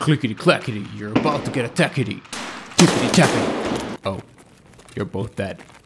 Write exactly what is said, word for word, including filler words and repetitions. Clickety clackety, you're about to get attackety. Tickety tappity. Oh, you're both dead.